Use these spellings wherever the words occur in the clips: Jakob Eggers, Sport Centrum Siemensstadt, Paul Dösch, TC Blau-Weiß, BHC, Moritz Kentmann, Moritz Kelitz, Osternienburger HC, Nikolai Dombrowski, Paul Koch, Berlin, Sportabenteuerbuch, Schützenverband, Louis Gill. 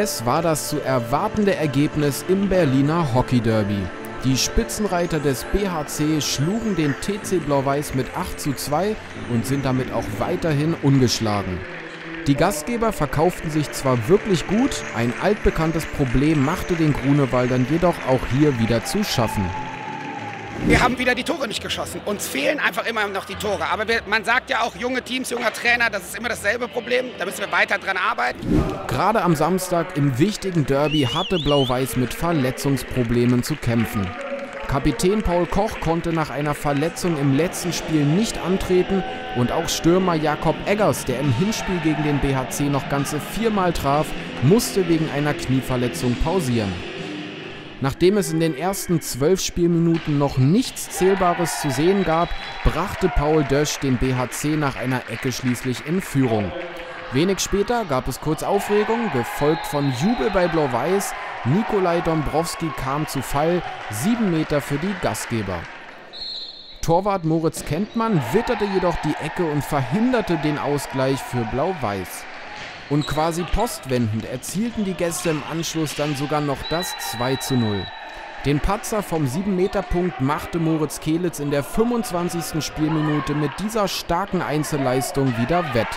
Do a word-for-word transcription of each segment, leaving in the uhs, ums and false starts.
S war das zu erwartende Ergebnis im Berliner Hockey Derby. Die Spitzenreiter des B H C schlugen den T C Blau-Weiß mit acht zu zwei und sind damit auch weiterhin ungeschlagen. Die Gastgeber verkauften sich zwar wirklich gut, ein altbekanntes Problem machte den Grunewaldern jedoch auch hier wieder zu schaffen. Wir haben wieder die Tore nicht geschossen. Uns fehlen einfach immer noch die Tore. Aber wir, man sagt ja auch, junge Teams, junger Trainer, das ist immer dasselbe Problem. Da müssen wir weiter dran arbeiten. Gerade am Samstag im wichtigen Derby hatte Blau-Weiß mit Verletzungsproblemen zu kämpfen. Kapitän Paul Koch konnte nach einer Verletzung im letzten Spiel nicht antreten und auch Stürmer Jakob Eggers, der im Hinspiel gegen den B H C noch ganze viermal traf, musste wegen einer Knieverletzung pausieren. Nachdem es in den ersten zwölf Spielminuten noch nichts Zählbares zu sehen gab, brachte Paul Dösch den B H C nach einer Ecke schließlich in Führung. Wenig später gab es kurz Aufregung, gefolgt von Jubel bei Blau-Weiß. Nikolai Dombrowski kam zu Fall, sieben Meter für die Gastgeber. Torwart Moritz Kentmann witterte jedoch die Ecke und verhinderte den Ausgleich für Blau-Weiß. Und quasi postwendend erzielten die Gäste im Anschluss dann sogar noch das zwei zu null. Den Patzer vom sieben-Meter-Punkt machte Moritz Kelitz in der fünfundzwanzigsten Spielminute mit dieser starken Einzelleistung wieder wett.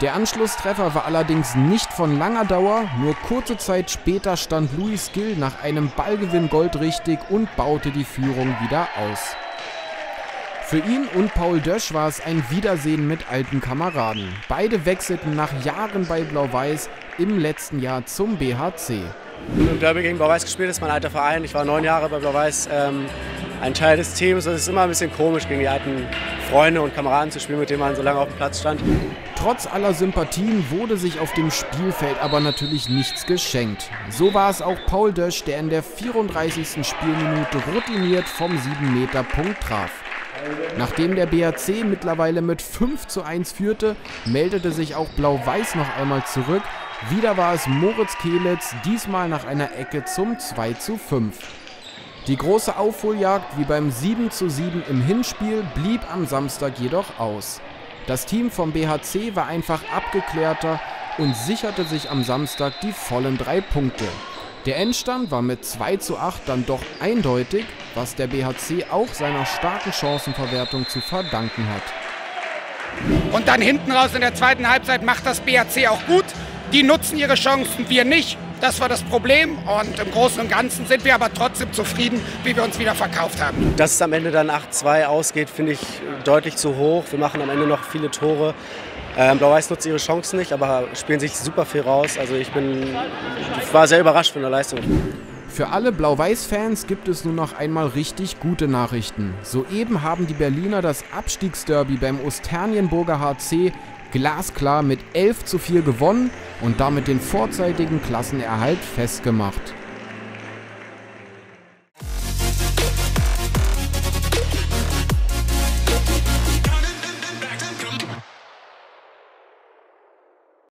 Der Anschlusstreffer war allerdings nicht von langer Dauer, nur kurze Zeit später stand Louis Gill nach einem Ballgewinn goldrichtig und baute die Führung wieder aus. Für ihn und Paul Dösch war es ein Wiedersehen mit alten Kameraden. Beide wechselten nach Jahren bei Blau-Weiß im letzten Jahr zum B H C. Im Derby gegen Blau-Weiß gespielt, ist mein alter Verein. Ich war neun Jahre bei Blau-Weiß, ähm, ein Teil des Teams. Es ist immer ein bisschen komisch, gegen die alten Freunde und Kameraden zu spielen, mit denen man so lange auf dem Platz stand. Trotz aller Sympathien wurde sich auf dem Spielfeld aber natürlich nichts geschenkt. So war es auch Paul Dösch, der in der vierunddreißigsten Spielminute routiniert vom sieben-Meter-Punkt traf. Nachdem der B H C mittlerweile mit fünf zu eins führte, meldete sich auch Blau-Weiß noch einmal zurück. Wieder war es Moritz Kelitz, diesmal nach einer Ecke zum zwei zu fünf. Die große Aufholjagd wie beim sieben zu sieben im Hinspiel blieb am Samstag jedoch aus. Das Team vom B H C war einfach abgeklärter und sicherte sich am Samstag die vollen drei Punkte. Der Endstand war mit zwei zu acht dann doch eindeutig, was der B H C auch seiner starken Chancenverwertung zu verdanken hat. Und dann hinten raus in der zweiten Halbzeit macht das B H C auch gut. Die nutzen ihre Chancen, wir nicht. Das war das Problem und im Großen und Ganzen sind wir aber trotzdem zufrieden, wie wir uns wieder verkauft haben. Dass es am Ende dann acht zu zwei ausgeht, finde ich deutlich zu hoch. Wir machen am Ende noch viele Tore. Ähm, Blau-Weiß nutzt ihre Chancen nicht, aber spielen sich super viel raus. Also ich bin, ich war sehr überrascht von der Leistung. Für alle Blau-Weiß-Fans gibt es nun noch einmal richtig gute Nachrichten. Soeben haben die Berliner das Abstiegsderby beim Osternienburger H C glasklar mit elf zu vier gewonnen und damit den vorzeitigen Klassenerhalt festgemacht.